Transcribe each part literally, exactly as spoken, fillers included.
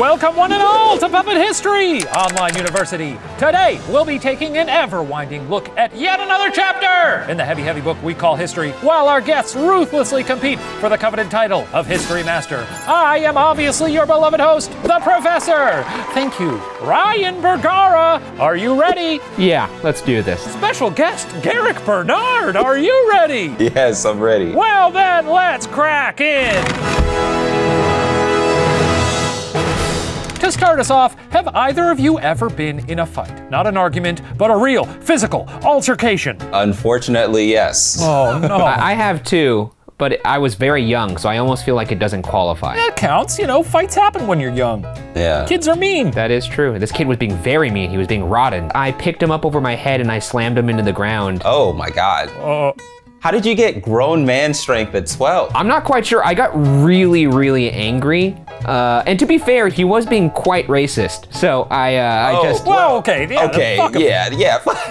Welcome one and all to Puppet History, Online University. Today, we'll be taking an ever-winding look at yet another chapter in the heavy, heavy book we call history, while our guests ruthlessly compete for the coveted title of History Master. I am obviously your beloved host, the Professor. Thank you, Ryan Bergara. Are you ready? Yeah, let's do this. Special guest, Garrick Bernard. Are you ready? Yes, I'm ready. Well then, let's crack in. To start us off, have either of you ever been in a fight? Not an argument, but a real, physical altercation. Unfortunately, yes. Oh, no. I have too, but I was very young, so I almost feel like it doesn't qualify. That counts, you know, fights happen when you're young. Yeah. Kids are mean. That is true. This kid was being very mean, he was being rotten. I picked him up over my head and I slammed him into the ground. Oh my God. Uh, How did you get grown man strength at twelve? I'm not quite sure. I got really, really angry. Uh, and to be fair, he was being quite racist. So I, uh, oh, I just- well, okay, yeah, okay, fuck him. yeah, yeah, fuck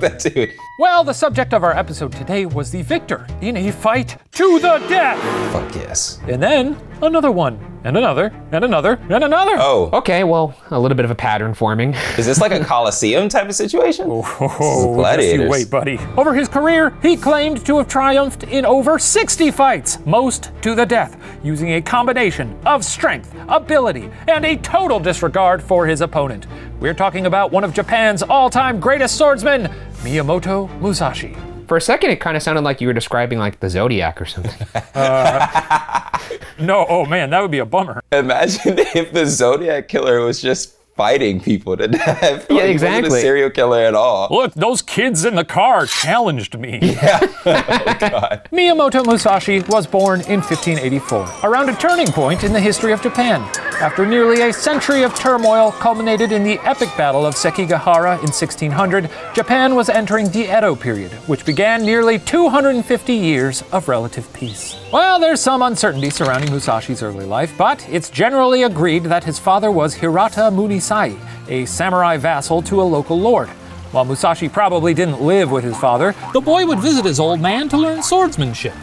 that dude. Well, the subject of our episode today was the victor in a fight to the death. Fuck yes. And then another one. And another, and another, and another. Oh. Okay, well, a little bit of a pattern forming. Is this like a Coliseum type of situation? Oh, gladiators. Yes, you wait, buddy. Over his career, he claimed to have triumphed in over sixty fights, most to the death, using a combination of strength, ability, and a total disregard for his opponent. We're talking about one of Japan's all-time greatest swordsmen, Miyamoto Musashi. For a second, it kind of sounded like you were describing like the Zodiac or something. Uh, no, oh man, that would be a bummer. Imagine if the Zodiac killer was just fighting people to death. Yeah, like, exactly. He wasn't a serial killer at all. Look, those kids in the car challenged me. Yeah. Oh, God. Miyamoto Musashi was born in fifteen eighty-four, around a turning point in the history of Japan. After nearly a century of turmoil culminated in the epic battle of Sekigahara in sixteen hundred, Japan was entering the Edo period, which began nearly two hundred fifty years of relative peace. Well, there's some uncertainty surrounding Musashi's early life, but it's generally agreed that his father was Hirata Munisai, a samurai vassal to a local lord. While Musashi probably didn't live with his father, the boy would visit his old man to learn swordsmanship.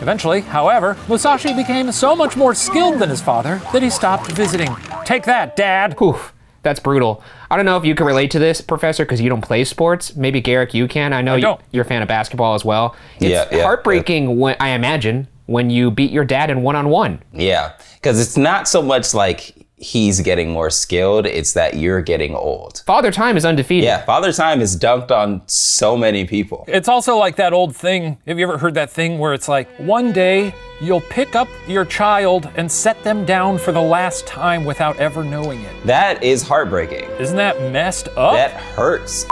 Eventually, however, Musashi became so much more skilled than his father that he stopped visiting. Take that, Dad. Oof, that's brutal. I don't know if you can relate to this, Professor, because you don't play sports. Maybe, Garrick, you can. I know I you're a fan of basketball as well. It's yeah, yeah, heartbreaking, yeah. When, I imagine, when you beat your dad in one-on-one. -on -one. Yeah, because it's not so much like he's getting more skilled, it's that you're getting old. Father Time is undefeated. Yeah, Father Time is dunked on so many people. It's also like that old thing, have you ever heard that thing where it's like, one day you'll pick up your child and set them down for the last time without ever knowing it. That is heartbreaking. Isn't that messed up? That hurts.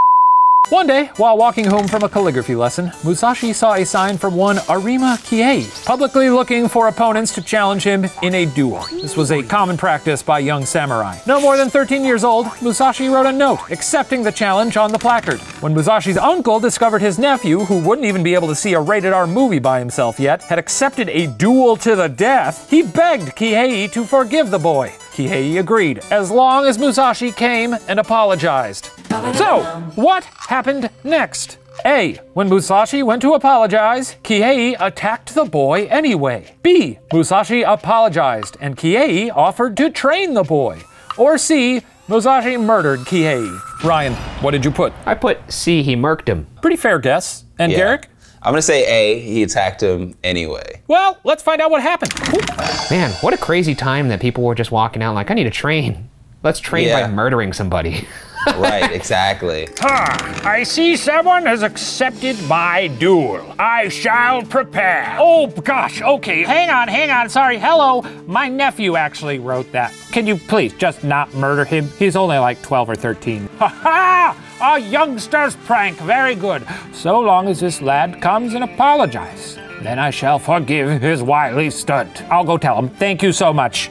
One day, while walking home from a calligraphy lesson, Musashi saw a sign from one Arima Kihei, publicly looking for opponents to challenge him in a duel. This was a common practice by young samurai. No more than thirteen years old, Musashi wrote a note accepting the challenge on the placard. When Musashi's uncle discovered his nephew, who wouldn't even be able to see a rated R movie by himself yet, had accepted a duel to the death, he begged Kihei to forgive the boy. Kihei agreed, as long as Musashi came and apologized. So, what happened next? A. When Musashi went to apologize, Kihei attacked the boy anyway. B. Musashi apologized, and Kihei offered to train the boy. Or C. Musashi murdered Kihei. Ryan, what did you put? I put C. He murked him. Pretty fair guess. And yeah. Garrick? I'm gonna say A, he attacked him anyway. Well, let's find out what happened. Man, what a crazy time that people were just walking out like, I need a train. Let's train yeah. by murdering somebody. Right, exactly. Ah, I see someone has accepted my duel. I shall prepare. Oh gosh, okay, hang on, hang on, sorry, hello. My nephew actually wrote that. Can you please just not murder him? He's only like twelve or thirteen. Ha ha! A youngster's prank, very good. So long as this lad comes and apologizes, then I shall forgive his wily stunt. I'll go tell him, thank you so much.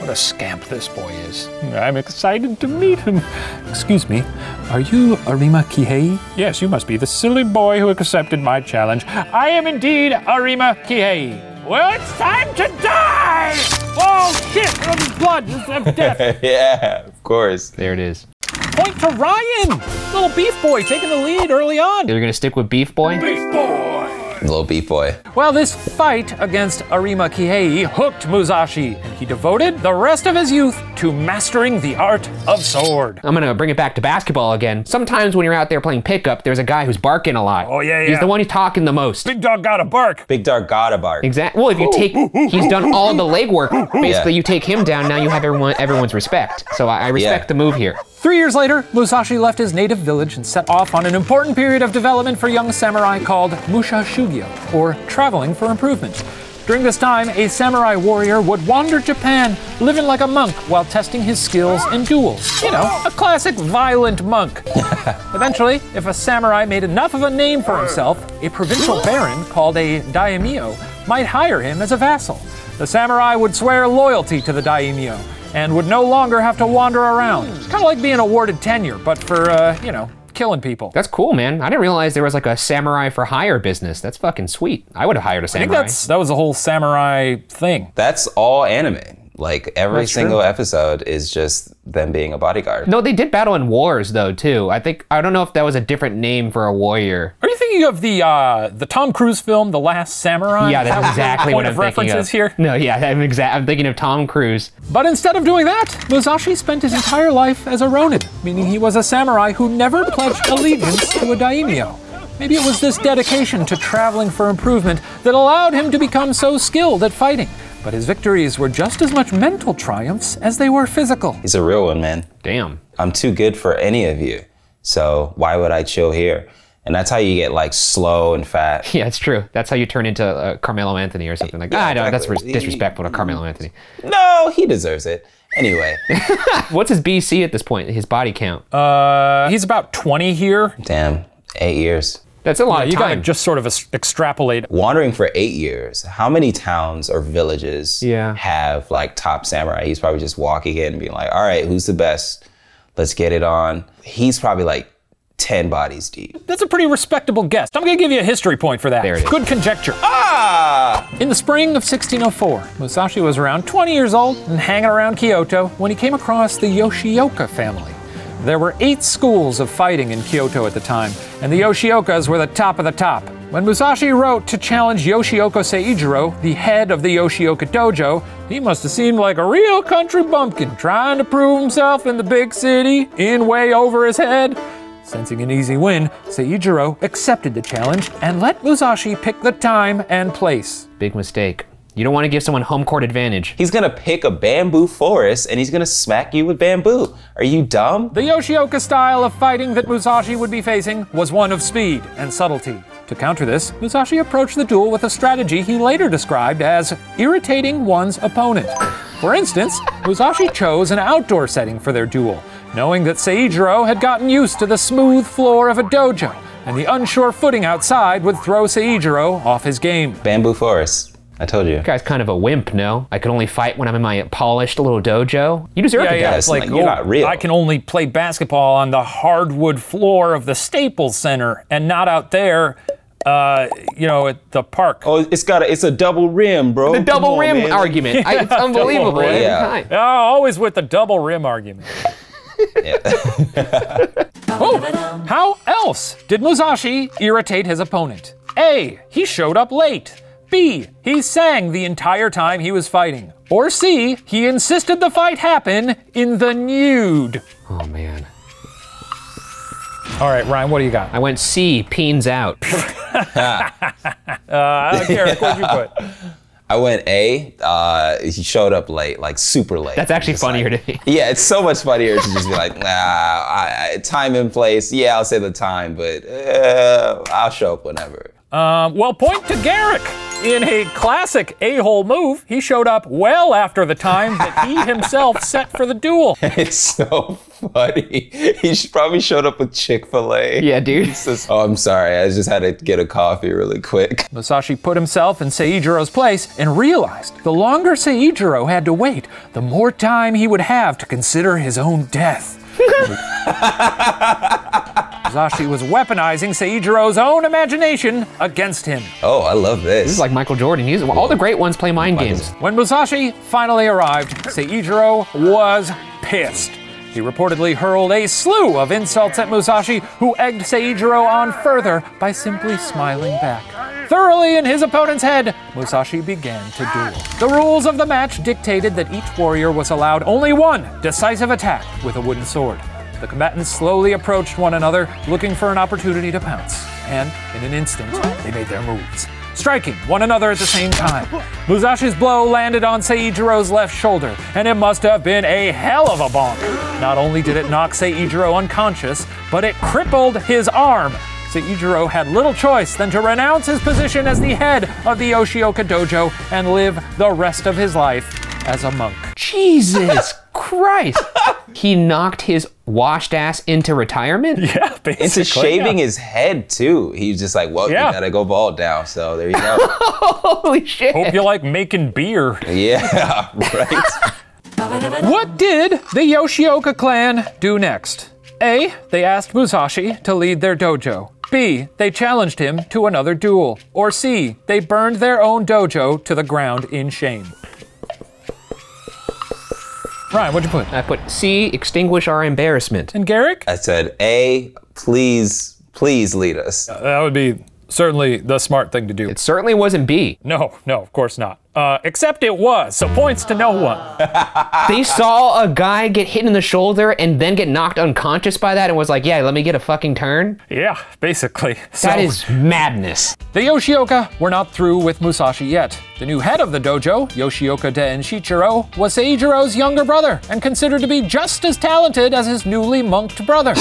What a scamp this boy is. I'm excited to meet him. Excuse me, are you Arima Kihei? Yes, you must be the silly boy who accepted my challenge. I am indeed Arima Kihei. Well, it's time to die! Oh shit, from blood, from death. Yeah, of course. There it is. Point to Ryan! Little Beef Boy taking the lead early on. You're gonna stick with Beef Boy? Beef Boy! Little beef boy. Well, this fight against Arima Kihei hooked Musashi, and he devoted the rest of his youth to mastering the art of sword. I'm gonna bring it back to basketball again. Sometimes when you're out there playing pickup, there's a guy who's barking a lot. Oh, yeah, yeah. He's the one who's talking the most. Big dog gotta bark. Big dog gotta bark. Exactly. Well, if you take, he's done all the legwork. Basically, yeah. You take him down, now you have everyone, everyone's respect. So I, I respect yeah. the move here. Three years later, Musashi left his native village and set off on an important period of development for young samurai called Musha Shugya, or traveling for improvement. During this time, a samurai warrior would wander Japan, living like a monk while testing his skills in duels. You know, a classic violent monk. Eventually, if a samurai made enough of a name for himself, a provincial baron called a daimyo might hire him as a vassal. The samurai would swear loyalty to the daimyo and would no longer have to wander around. Kind of like being awarded tenure, but for, uh, you know, killing people. That's cool, man. I didn't realize there was like a samurai for hire business. That's fucking sweet. I would have hired a samurai. I think that's, that was the whole samurai thing. That's all anime. Like every that's single true. episode is just them being a bodyguard. No, they did battle in wars though too. I think, I don't know if that was a different name for a warrior. Are you thinking of the uh, the Tom Cruise film, The Last Samurai? Yeah, that's exactly what I'm thinking of. Here? No, yeah, I'm, I'm thinking of Tom Cruise. But instead of doing that, Musashi spent his entire life as a ronin, meaning he was a samurai who never pledged allegiance to a daimyo. Maybe it was this dedication to traveling for improvement that allowed him to become so skilled at fighting. But his victories were just as much mental triumphs as they were physical. He's a real one, man. Damn. I'm too good for any of you, so why would I chill here? And that's how you get like slow and fat. Yeah, it's true. That's how you turn into uh, Carmelo Anthony or something like that. Yeah, I know, exactly. That's disrespectful to Carmelo Anthony. No, he deserves it. Anyway. What's his B C at this point, his body count? Uh, he's about twenty here. Damn, eight years. That's a lot yeah, of you time. You gotta just sort of extrapolate. Wandering for eight years, how many towns or villages yeah. have like top samurai? He's probably just walking in and being like, all right, who's the best? Let's get it on. He's probably like ten bodies deep. That's a pretty respectable guess. I'm gonna give you a history point for that. There it is. Good conjecture. Ah! In the spring of sixteen oh four, Musashi was around twenty years old and hanging around Kyoto when he came across the Yoshioka family. There were eight schools of fighting in Kyoto at the time, and the Yoshiokas were the top of the top. When Musashi wrote to challenge Yoshioka Seijiro, the head of the Yoshioka Dojo, he must have seemed like a real country bumpkin trying to prove himself in the big city, in way over his head. Sensing an easy win, Seijiro accepted the challenge and let Musashi pick the time and place. Big mistake. You don't want to give someone home court advantage. He's gonna pick a bamboo forest and he's gonna smack you with bamboo. Are you dumb? The Yoshioka style of fighting that Musashi would be facing was one of speed and subtlety. To counter this, Musashi approached the duel with a strategy he later described as irritating one's opponent. For instance, Musashi chose an outdoor setting for their duel, knowing that Seijiro had gotten used to the smooth floor of a dojo, and the unsure footing outside would throw Seijiro off his game. Bamboo forest. I told you. This guy's kind of a wimp, no? I can only fight when I'm in my polished little dojo. You deserve yeah, to yeah, die. It's like, like you're oh, not real. I can only play basketball on the hardwood floor of the Staples Center and not out there, uh, you know, at the park. Oh, it's got a, it's a double rim, bro. The double on, rim man. argument. Yeah, I, it's unbelievable every time. Yeah. Oh, always with the double rim argument. Oh, how else did Musashi irritate his opponent? A, he showed up late. B, he sang the entire time he was fighting. Or C, he insisted the fight happen in the nude. Oh man. All right, Ryan, what do you got? I went C, peens out. uh, I don't care, what'd you put? I went A, uh, he showed up late, like super late. That's actually funnier like, to me. Yeah, it's so much funnier to just be like, nah, I, I, time and place. Yeah, I'll say the time, but uh, I'll show up whenever. Um, well, point to Garrick. In a classic a-hole move, he showed up well after the time that he himself set for the duel. It's so funny. He probably showed up with Chick-fil-A. Yeah, dude. Just, oh, I'm sorry. I just had to get a coffee really quick. Musashi put himself in Seijiro's place and realized the longer Seijiro had to wait, the more time he would have to consider his own death. Musashi was weaponizing Seijiro's own imagination against him. Oh, I love this. This is like Michael Jordan. He's, all the great ones play mind games. When Musashi finally arrived, Seijiro was pissed. He reportedly hurled a slew of insults at Musashi, who egged Seijiro on further by simply smiling back. Thoroughly in his opponent's head, Musashi began to duel. The rules of the match dictated that each warrior was allowed only one decisive attack with a wooden sword. The combatants slowly approached one another, looking for an opportunity to pounce. And in an instant, they made their moves, striking one another at the same time. Musashi's blow landed on Seijiro's left shoulder, and it must have been a hell of a bonk. Not only did it knock Seijiro unconscious, but it crippled his arm. Seijiro had little choice than to renounce his position as the head of the Yoshioka Dojo and live the rest of his life as a monk. Jesus Christ! He knocked his washed ass into retirement? Yeah, basically. Into shaving yeah. his head, too. He was just like, well, yeah. you gotta go bald now, so there you go. Holy shit. Hope you like making beer. Yeah, right? What did the Yoshioka clan do next? A, they asked Musashi to lead their dojo. B, they challenged him to another duel. Or C, they burned their own dojo to the ground in shame. Ryan, what'd you put? I put C, extinguish our embarrassment. And Garrick? I said A, please, please lead us. Uh, that would be certainly the smart thing to do. It certainly wasn't B. No, no, of course not. Uh, except it was, so points to no one. They saw a guy get hit in the shoulder and then get knocked unconscious by that and was like, yeah, let me get a fucking turn? Yeah, basically. So, that is madness. The Yoshioka were not through with Musashi yet. The new head of the dojo, Yoshioka Denshichiro, was Seijiro's younger brother and considered to be just as talented as his newly monked brother.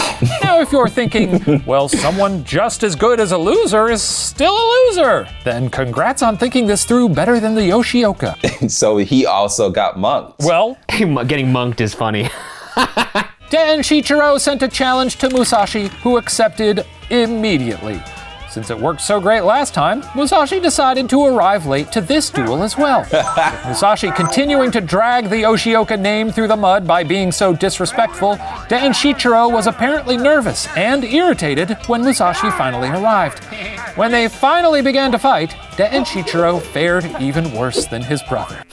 Now, if you're thinking, well, someone just as good as a loser is still a loser, then congrats on thinking this through better than the Yoshioka. So he also got monked. Well, getting monked is funny. Denshichiro sent a challenge to Musashi, who accepted immediately. Since it worked so great last time, Musashi decided to arrive late to this duel as well. With Musashi continuing to drag the Yoshioka name through the mud by being so disrespectful, Denshichiro was apparently nervous and irritated when Musashi finally arrived. When they finally began to fight, Denshichiro fared even worse than his brother,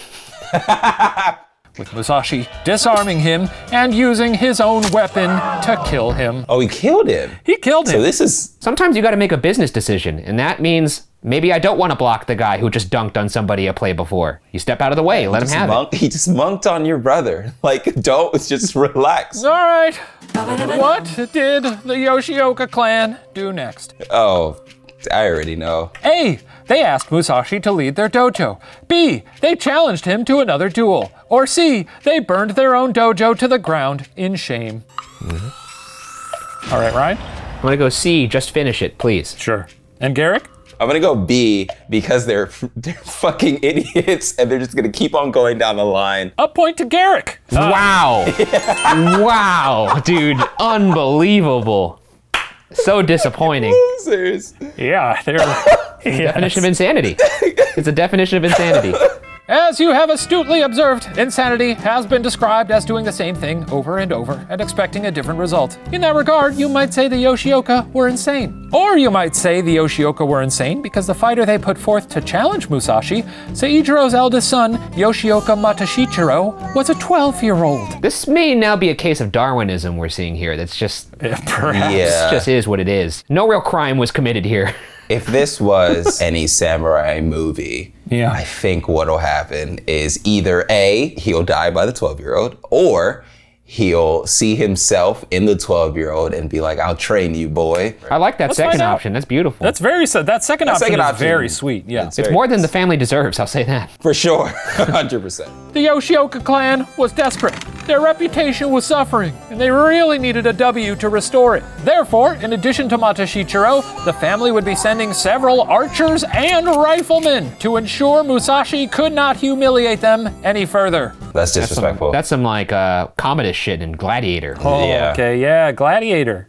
with Musashi disarming him and using his own weapon to kill him. Oh, he killed him? He killed him. So this is... Sometimes you gotta make a business decision, and that means maybe I don't wanna block the guy who just dunked on somebody a play before. You step out of the way, let him have monked, it. He just monked on your brother. Like, don't, just relax. All right, what did the Yoshioka clan do next? Oh, I already know. A, they asked Musashi to lead their dojo. B, they challenged him to another duel. Or C, they burned their own dojo to the ground in shame. Mm-hmm. All right, Ryan? I'm gonna go C, just finish it, please. Sure. And Garrick? I'm gonna go B, because they're, they're fucking idiots and they're just gonna keep on going down the line. A point to Garrick. Uh, wow. Yeah. Wow, dude, unbelievable. So disappointing. Losers. Yeah, they're yes. Definition of insanity. It's a definition of insanity. As you have astutely observed, insanity has been described as doing the same thing over and over and expecting a different result. In that regard, you might say the Yoshioka were insane. Or you might say the Yoshioka were insane because the fighter they put forth to challenge Musashi, Seijiro's eldest son, Yoshioka Matashichiro, was a twelve-year-old. This may now be a case of Darwinism we're seeing here. That's just, yeah, perhaps, yeah. just is what it is. No real crime was committed here. If this was any samurai movie, yeah. I think what'll happen is either A, he'll die by the twelve-year-old, or he'll see himself in the twelve-year-old and be like, I'll train you, boy. I like that Let's second option. That's beautiful. That's very, that second that option second is option, very sweet, yeah. It's, it's more nice. than the family deserves, I'll say that. For sure, one hundred percent. The Yoshioka clan was desperate. Their reputation was suffering, and they really needed a W to restore it. Therefore, in addition to Matashichiro, the family would be sending several archers and riflemen to ensure Musashi could not humiliate them any further. That's disrespectful. That's some, that's some like uh, Commodus shit in Gladiator. Oh, yeah. Okay, yeah, Gladiator.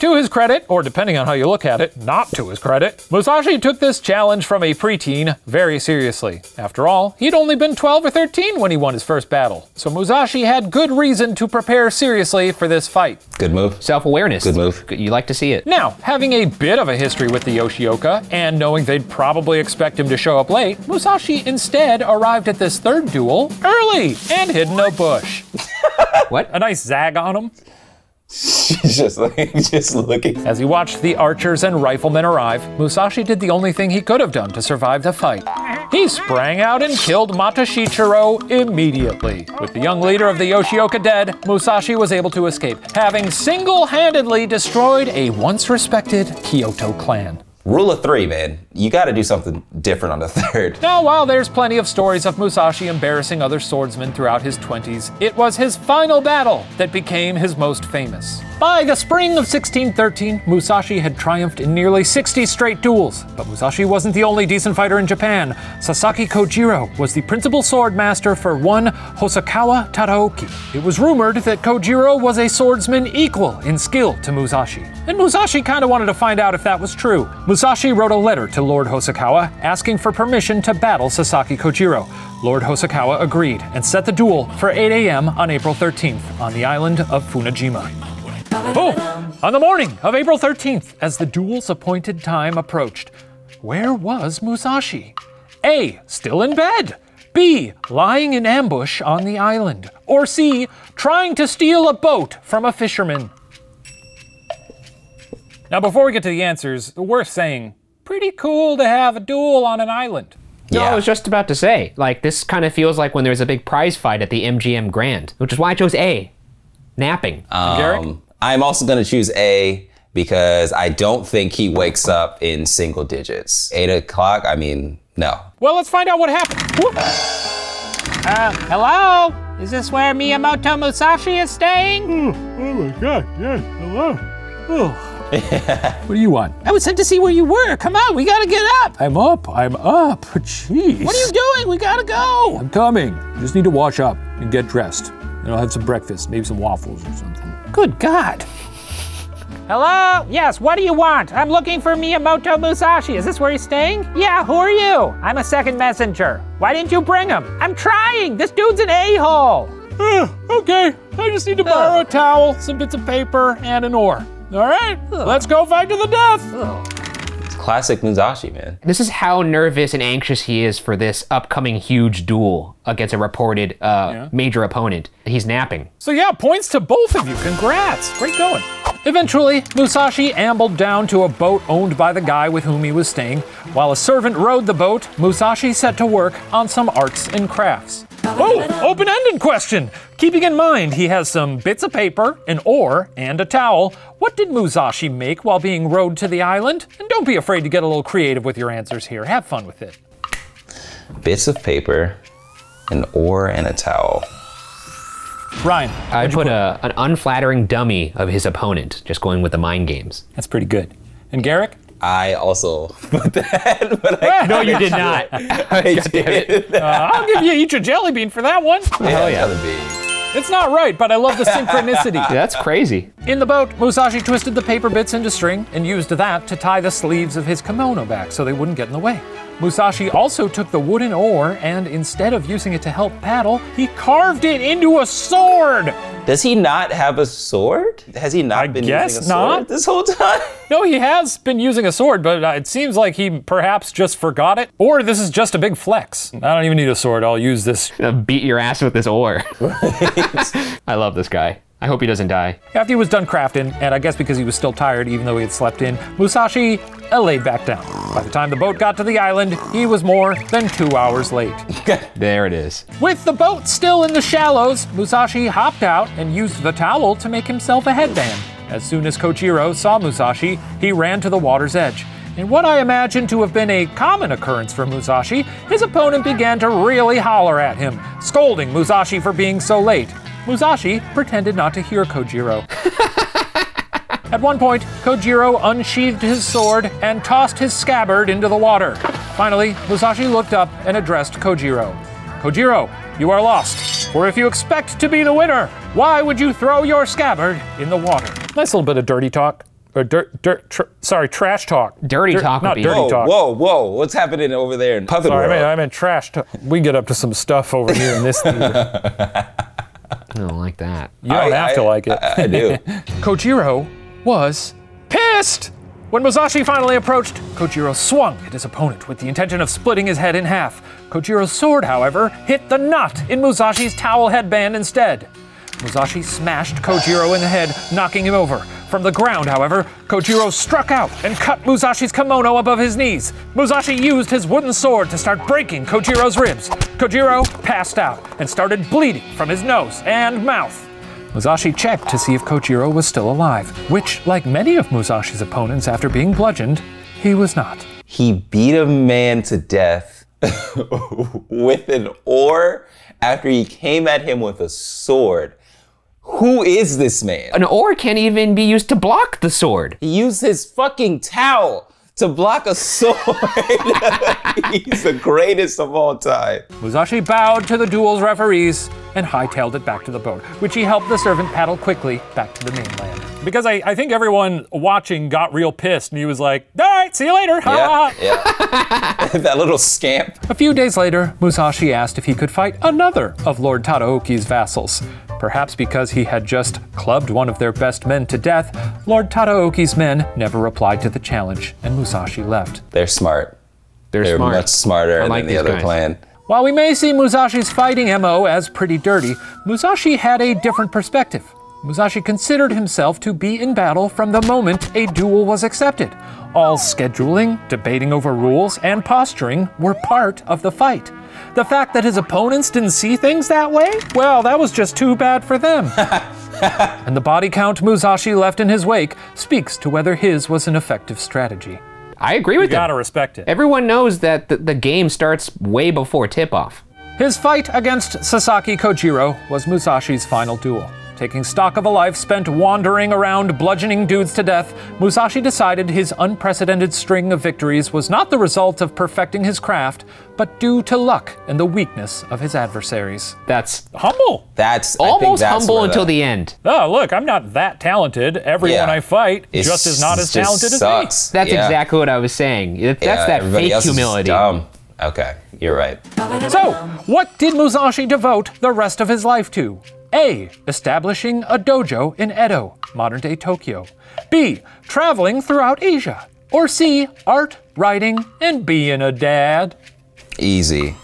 To his credit, or depending on how you look at it, not to his credit, Musashi took this challenge from a preteen very seriously. After all, he'd only been twelve or thirteen when he won his first battle. So Musashi had good reason to prepare seriously for this fight. Good move. Self-awareness. Good move. You like to see it. Now, having a bit of a history with the Yoshioka, and knowing they'd probably expect him to show up late, Musashi instead arrived at this third duel early and hidden in a bush. What? A nice zag on him. She's just like, just looking. As he watched the archers and riflemen arrive, Musashi did the only thing he could have done to survive the fight. He sprang out and killed Matashichiro immediately. With the young leader of the Yoshioka dead, Musashi was able to escape, having single-handedly destroyed a once-respected Kyoto clan. Rule of three, man. You gotta do something different on the third. Now, while there's plenty of stories of Musashi embarrassing other swordsmen throughout his twenties, it was his final battle that became his most famous. By the spring of sixteen thirteen, Musashi had triumphed in nearly sixty straight duels. But Musashi wasn't the only decent fighter in Japan. Sasaki Kojiro was the principal sword master for one Hosokawa Tadaoki. It was rumored that Kojiro was a swordsman equal in skill to Musashi. And Musashi kinda wanted to find out if that was true. Musashi wrote a letter to Lord Hosokawa asking for permission to battle Sasaki Kojiro. Lord Hosokawa agreed and set the duel for eight A M on April thirteenth on the island of Funajima. Oh! On the morning of April thirteenth, as the duel's appointed time approached, where was Musashi? A. Still in bed. B. Lying in ambush on the island. Or C. Trying to steal a boat from a fisherman. Now, before we get to the answers, worth saying, pretty cool to have a duel on an island. Yeah. No, I was just about to say, like, this kind of feels like when there's a big prize fight at the M G M Grand, which is why I chose A, napping. Um, Garrick? I'm also gonna choose A because I don't think he wakes up in single digits. Eight o'clock, I mean, no. Well, let's find out what happened. Uh, hello? Is this where Miyamoto Musashi is staying? Oh, oh my God, yes, hello. Oh. What do you want? I was sent to see where you were. Come on, we gotta get up. I'm up, I'm up, jeez. What are you doing? We gotta go. I'm coming. Just need to wash up and get dressed. And I'll have some breakfast, maybe some waffles or something. Good God. Hello? Yes, what do you want? I'm looking for Miyamoto Musashi. Is this where he's staying? Yeah, who are you? I'm a second messenger. Why didn't you bring him? I'm trying, this dude's an a-hole. Uh, okay, I just need to borrow uh. a towel, some bits of paper, and an oar. All right, Ugh. let's go fight to the death. Ugh. It's classic Musashi, man. This is how nervous and anxious he is for this upcoming huge duel against a reported uh, yeah. major opponent. He's napping. So yeah, points to both of you, congrats, great going. Eventually, Musashi ambled down to a boat owned by the guy with whom he was staying. While a servant rowed the boat, Musashi set to work on some arts and crafts. Oh, open-ended question. Keeping in mind he has some bits of paper, an oar, and a towel, what did Musashi make while being rowed to the island? And don't be afraid to get a little creative with your answers here. Have fun with it. Bits of paper, an oar, and a towel. Ryan. I put, put? A, an unflattering dummy of his opponent, just going with the mind games. That's pretty good. And Garrick? I also put that, but I No, you did not. I did. Uh, I'll give you each a jelly bean for that one. Oh, hell yeah. Jelly bean. It's not right, but I love the synchronicity. Yeah, that's crazy. In the boat, Musashi twisted the paper bits into string and used that to tie the sleeves of his kimono back so they wouldn't get in the way. Musashi also took the wooden oar and instead of using it to help paddle, he carved it into a sword. Does he not have a sword? Has he not I been guess using a not. sword this whole time? No, he has been using a sword, but it seems like he perhaps just forgot it. Or this is just a big flex. I don't even need a sword, I'll use this. I'll beat your ass with this oar. I love this guy. I hope he doesn't die. After he was done crafting, and I guess because he was still tired even though he had slept in, Musashi laid back down. By the time the boat got to the island, he was more than two hours late. There it is. With the boat still in the shallows, Musashi hopped out and used the towel to make himself a headband. As soon as Kojiro saw Musashi, he ran to the water's edge. In what I imagine to have been a common occurrence for Musashi, his opponent began to really holler at him, scolding Musashi for being so late. Musashi pretended not to hear Kojiro. At one point, Kojiro unsheathed his sword and tossed his scabbard into the water. Finally, Musashi looked up and addressed Kojiro. Kojiro, you are lost, for if you expect to be the winner, why would you throw your scabbard in the water? Nice little bit of dirty talk. Or dirt, dirt, tr sorry, trash talk. Dirty Dir talk not would be. Dirty whoa, talk. Whoa, whoa, what's happening over there in Puppet Sorry, world? I mean, I meant trash talk. We get up to some stuff over here in this theater. I don't like that. You don't I, have I, to like it. I, I do. Kojiro was pissed! When Musashi finally approached, Kojiro swung at his opponent with the intention of splitting his head in half. Kojiro's sword, however, hit the knot in Musashi's towel headband instead. Musashi smashed Kojiro in the head, knocking him over. From the ground, however, Kojiro struck out and cut Musashi's kimono above his knees. Musashi used his wooden sword to start breaking Kojiro's ribs. Kojiro passed out and started bleeding from his nose and mouth. Musashi checked to see if Kojiro was still alive, which, like many of Musashi's opponents after being bludgeoned, he was not. He beat a man to death with an oar after he came at him with a sword. Who is this man? An oar can't even be used to block the sword. He used his fucking towel to block a sword. He's the greatest of all time. Musashi bowed to the duel's referees and hightailed it back to the boat, which he helped the servant paddle quickly back to the mainland. Because I, I think everyone watching got real pissed and he was like, all right, see you later. Ha. Yeah, yeah. That little scamp. A few days later, Musashi asked if he could fight another of Lord Tadaoki's vassals. Perhaps because he had just clubbed one of their best men to death, Lord Tadaoki's men never replied to the challenge and Musashi left. They're smart. They're, They're smart. much smarter like than the other guys. Clan. While we may see Musashi's fighting M O as pretty dirty, Musashi had a different perspective. Musashi considered himself to be in battle from the moment a duel was accepted. All scheduling, debating over rules, and posturing were part of the fight. The fact that his opponents didn't see things that way? Well, that was just too bad for them. And the body count Musashi left in his wake speaks to whether his was an effective strategy. I agree with that. You gotta respect it. Everyone knows that the, the game starts way before tip-off. His fight against Sasaki Kojiro was Musashi's final duel. Taking stock of a life spent wandering around bludgeoning dudes to death, Musashi decided his unprecedented string of victories was not the result of perfecting his craft, but due to luck and the weakness of his adversaries. That's humble. That's almost humble until the end. Oh, look, I'm not that talented. Everyone I fight just is not as talented as me. That's exactly what I was saying. That's that fake humility. Okay, you're right. So, what did Musashi devote the rest of his life to? A, establishing a dojo in Edo, modern-day Tokyo. B, traveling throughout Asia. Or C, art, writing, and being a dad. Easy,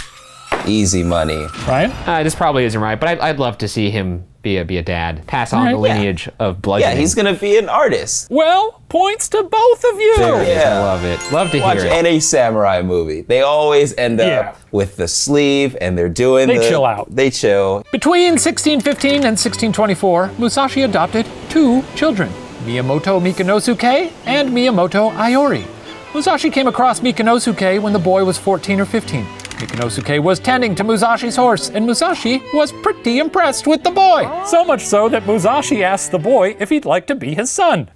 easy money. Ryan? Uh, this probably isn't right, but I'd, I'd love to see him be a, be a dad. Pass on right. the lineage yeah. of bludgeoning. Yeah, he's gonna be an artist. Well, points to both of you. There it is. Yeah. I love it, love to Watch hear it. Watch any samurai movie. They always end yeah. up with the sleeve and they're doing They the, chill out. They chill. Between sixteen fifteen and sixteen twenty-four, Musashi adopted two children, Miyamoto Mikinosuke and Miyamoto Ayori. Musashi came across Mikinosuke when the boy was fourteen or fifteen. Mikinosuke was tending to Musashi's horse, and Musashi was pretty impressed with the boy. So much so that Musashi asked the boy if he'd like to be his son.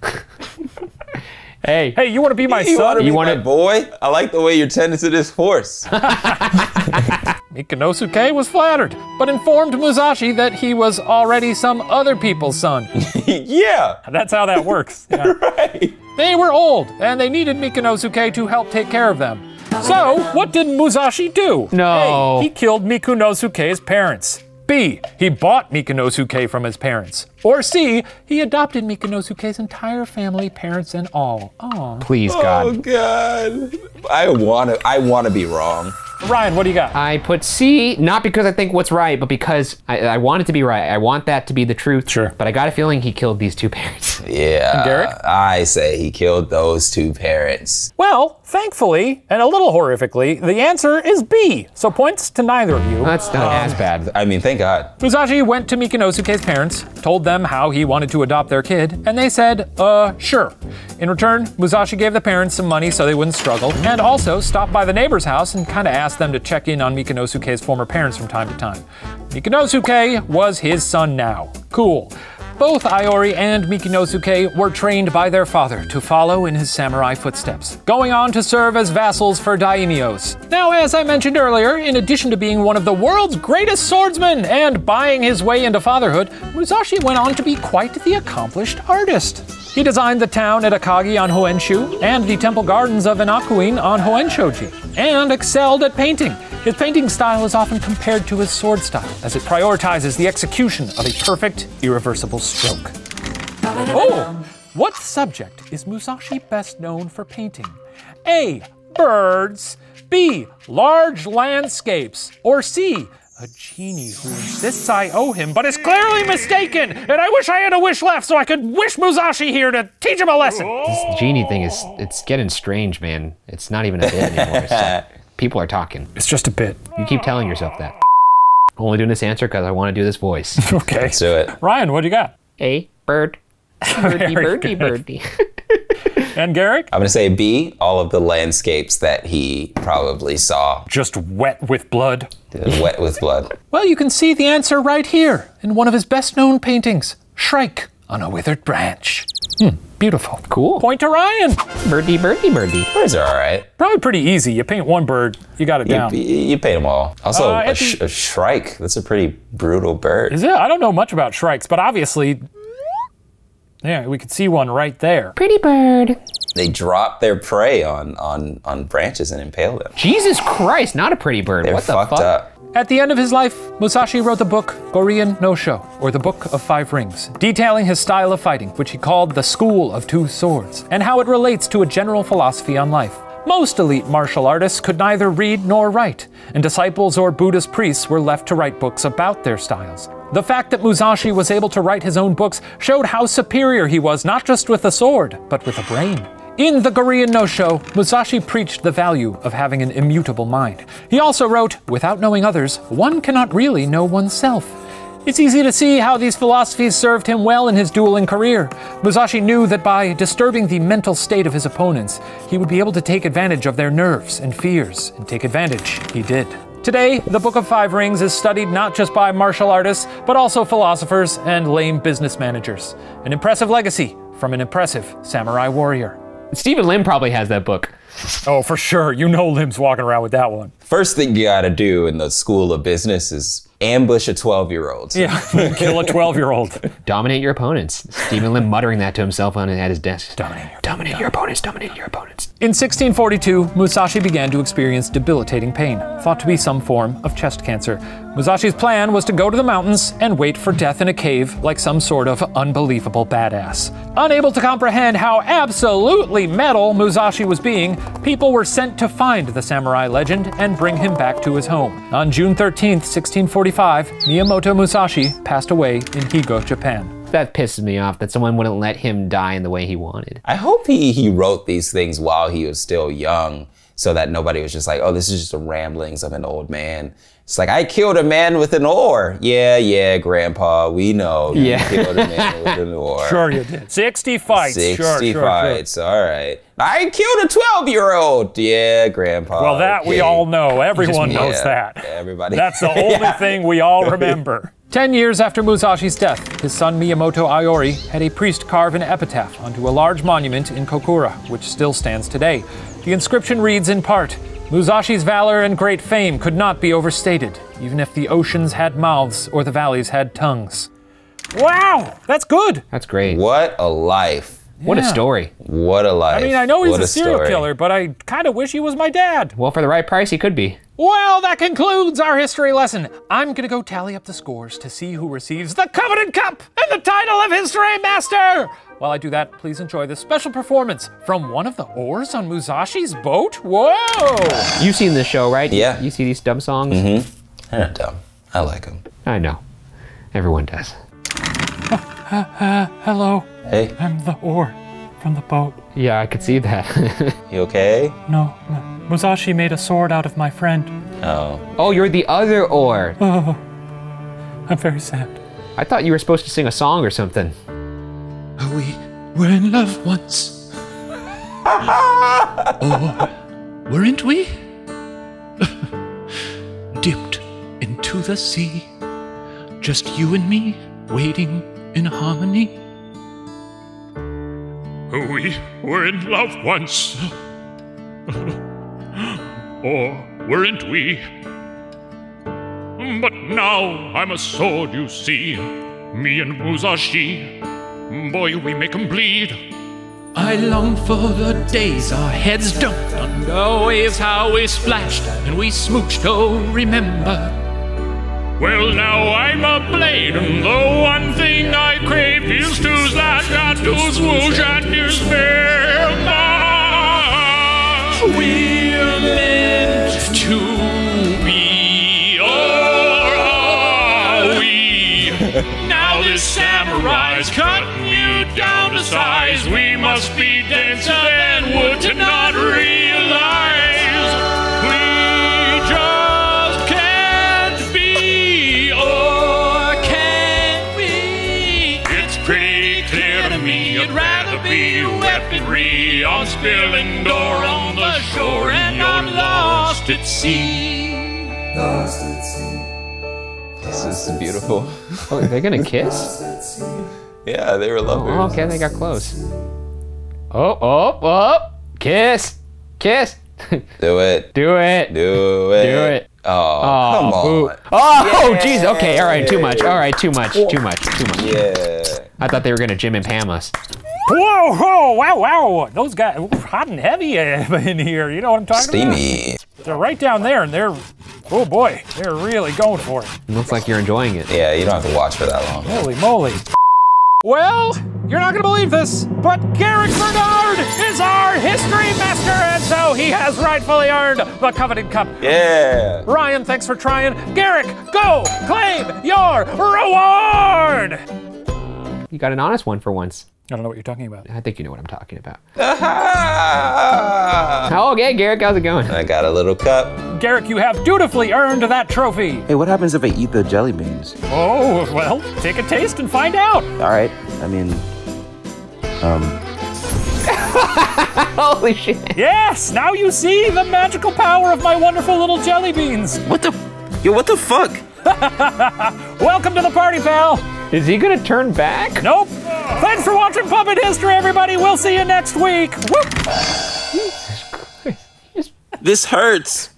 Hey, hey, you want to be my you son? Wanna be you want to be my boy? I like the way you're tending to this horse. Mikinosuke was flattered, but informed Musashi that he was already some other people's son. Yeah. That's how that works. Yeah. Right. They were old, and they needed Mikinosuke to help take care of them. So, what did Musashi do? No. A, he killed Mikinosuke's parents. B, he bought Mikinosuke from his parents. Or C, he adopted Mikinosuke's entire family, parents and all. Aww. Please, God. Oh, God. I wanna, I wanna be wrong. Ryan, what do you got? I put C, not because I think what's right, but because I, I want it to be right. I want that to be the truth. Sure. But I got a feeling he killed these two parents. Yeah. And Garrick? I say he killed those two parents. Well, thankfully, and a little horrifically, the answer is B. So points to neither of you. That's not um, as bad. I mean, thank God. Musashi went to Mikinosuke's parents, told them how he wanted to adopt their kid, and they said, uh, sure. In return, Musashi gave the parents some money so they wouldn't struggle, and also stopped by the neighbor's house and kind of asked them to check in on Mikinosuke's former parents from time to time. Mikinosuke was his son now. Cool. Both Ayori and Mikinosuke were trained by their father to follow in his samurai footsteps, going on to serve as vassals for daimyos. Now, as I mentioned earlier, in addition to being one of the world's greatest swordsmen and buying his way into fatherhood, Musashi went on to be quite the accomplished artist. He designed the town at Akagi on Honshu and the temple gardens of Inakuin on Honshoji, and excelled at painting. His painting style is often compared to his sword style, as it prioritizes the execution of a perfect, irreversible stroke. Oh! What subject is Musashi best known for painting? A, birds. B, large landscapes. Or C, a genie who insists I owe him, but is clearly mistaken, and I wish I had a wish left so I could wish Musashi here to teach him a lesson. This genie thing is, it's getting strange, man. It's not even a bit anymore. It's like, people are talking. It's just a bit. You keep telling yourself that. I'm only doing this answer because I want to do this voice. Okay. Let's do it. Ryan, what do you got? A bird. Birdie, birdie, birdie. And Garrick? I'm gonna say B, all of the landscapes that he probably saw. Just wet with blood. Wet with blood. Well, you can see the answer right here in one of his best known paintings, Shrike on a Withered Branch. Hmm, beautiful. Cool. Point to Ryan. Birdie, birdie, birdie. Birds are all right. Probably pretty easy. You paint one bird, you got it down. You, you paint them all. Also, uh, a, sh the... a shrike, that's a pretty brutal bird. Is it? I don't know much about shrikes, but obviously, yeah, we could see one right there. Pretty bird. They drop their prey on on on branches and impale them. Jesus Christ, not a pretty bird. They're what the fucked fuck? up. At the end of his life, Musashi wrote the book Gorin no Sho, or the Book of Five Rings, detailing his style of fighting, which he called the School of Two Swords, and how it relates to a general philosophy on life. Most elite martial artists could neither read nor write, and disciples or Buddhist priests were left to write books about their styles. The fact that Musashi was able to write his own books showed how superior he was, not just with a sword, but with a brain. In the Gorin no Sho, Musashi preached the value of having an immutable mind. He also wrote, without knowing others, one cannot really know oneself. It's easy to see how these philosophies served him well in his dueling career. Musashi knew that by disturbing the mental state of his opponents, he would be able to take advantage of their nerves and fears, and take advantage he did. Today, the Book of Five Rings is studied not just by martial artists, but also philosophers and lame business managers. An impressive legacy from an impressive samurai warrior. Stephen Lim probably has that book. Oh, for sure. You know Lim's walking around with that one. First thing you gotta do in the school of business is ambush a twelve-year-old. Yeah, kill a twelve-year-old. Dominate your opponents. Stephen Lim muttering that to himself on at his desk. Dominate your, dominate your opponents, dominate your opponents. In sixteen forty-two, Musashi began to experience debilitating pain, thought to be some form of chest cancer. Musashi's plan was to go to the mountains and wait for death in a cave like some sort of unbelievable badass. Unable to comprehend how absolutely metal Musashi was being, people were sent to find the samurai legend and bring him back to his home. On June thirteenth, sixteen forty-five, Miyamoto Musashi passed away in Higo, Japan. That pisses me off that someone wouldn't let him die in the way he wanted. I hope he, he wrote these things while he was still young so that nobody was just like, oh, this is just the ramblings of an old man. It's like, I killed a man with an oar. Yeah, yeah, Grandpa, we know you yeah. killed a man with an oar. Sure you did. sixty fights. sixty sure, fights, sure, sure. All right. I killed a twelve-year-old. Yeah, Grandpa. Well, that okay. we all know. Everyone Just, knows yeah, that. Everybody. That's the only yeah. thing we all remember. Ten years after Musashi's death, his son Miyamoto Ayori had a priest carve an epitaph onto a large monument in Kokura, which still stands today. The inscription reads in part, Musashi's valor and great fame could not be overstated, even if the oceans had mouths or the valleys had tongues. Wow, that's good. That's great. What a life. Yeah. What a story. What a life. I mean, I know he's a, a serial story. killer, but I kind of wish he was my dad. Well, for the right price, he could be. Well, that concludes our history lesson. I'm gonna go tally up the scores to see who receives the Covenant Cup and the title of History Master. While I do that, please enjoy this special performance from one of the oars on Musashi's boat. Whoa! You've seen this show, right? Yeah. You, you see these dumb songs? Mm-hmm. They're not dumb. I like them. I know. Everyone does. Uh, uh, uh, hello. Hey. I'm the oar from the boat. Yeah, I could see that. You okay? No, no. Musashi made a sword out of my friend. Oh. Oh, you're the other oar. Oh. I'm very sad. I thought you were supposed to sing a song or something. We were in love once, or weren't we? Dipped into the sea, just you and me, waiting in harmony. We were in love once, or weren't we? But now I'm a sword, you see, me and Musashi. Boy, we make 'em bleed. I long for the days our heads dumped under waves, how we splashed and we smooched, oh, remember. Well, now I'm a blade, and the one thing I crave is to slash and to swoosh and to spare. We're meant to be all right. size, cutting you down to size. We must be denser than wood to not realize we just can't be or can't be. It's pretty clear to me I'd rather be weaponry on spilling door on the shore, and I'm lost at sea. Lost at sea. This is beautiful. Oh, they're gonna kiss? Yeah, they were lovers. Oh, okay, they got close. Oh, oh, oh! Kiss! Kiss! Do it. Do it. Do it. Do it. Oh, oh come on. Boo. Oh, jeez. Okay, all right, too much. All right, too much. Too much. Too much. Yeah. I thought they were gonna Jim and Pam us. Whoa, whoa, wow, wow. Those guys, hot and heavy in here. You know what I'm talking Steamy. About? Steamy. They're right down there, and they're, oh boy, they're really going for it. It looks like you're enjoying it. Yeah, you don't have to watch for that long. Holy moly. Well, you're not gonna believe this, but Garrick Bernard is our history master, and so he has rightfully earned the coveted cup. Yeah. Ryan, thanks for trying. Garrick, go claim your reward. You got an honest one for once. I don't know what you're talking about. I think you know what I'm talking about. Ah okay, Garrick, how's it going? I got a little cup. Garrick, you have dutifully earned that trophy. Hey, what happens if I eat the jelly beans? Oh, well, take a taste and find out. All right, I mean, um. Holy shit. Yes, now you see the magical power of my wonderful little jelly beans. What the, yo, what the fuck? Welcome to the party, pal. Is he gonna turn back? Nope. Thanks for watching Puppet History, everybody. We'll see you next week. Whoop. Jesus Christ. This hurts.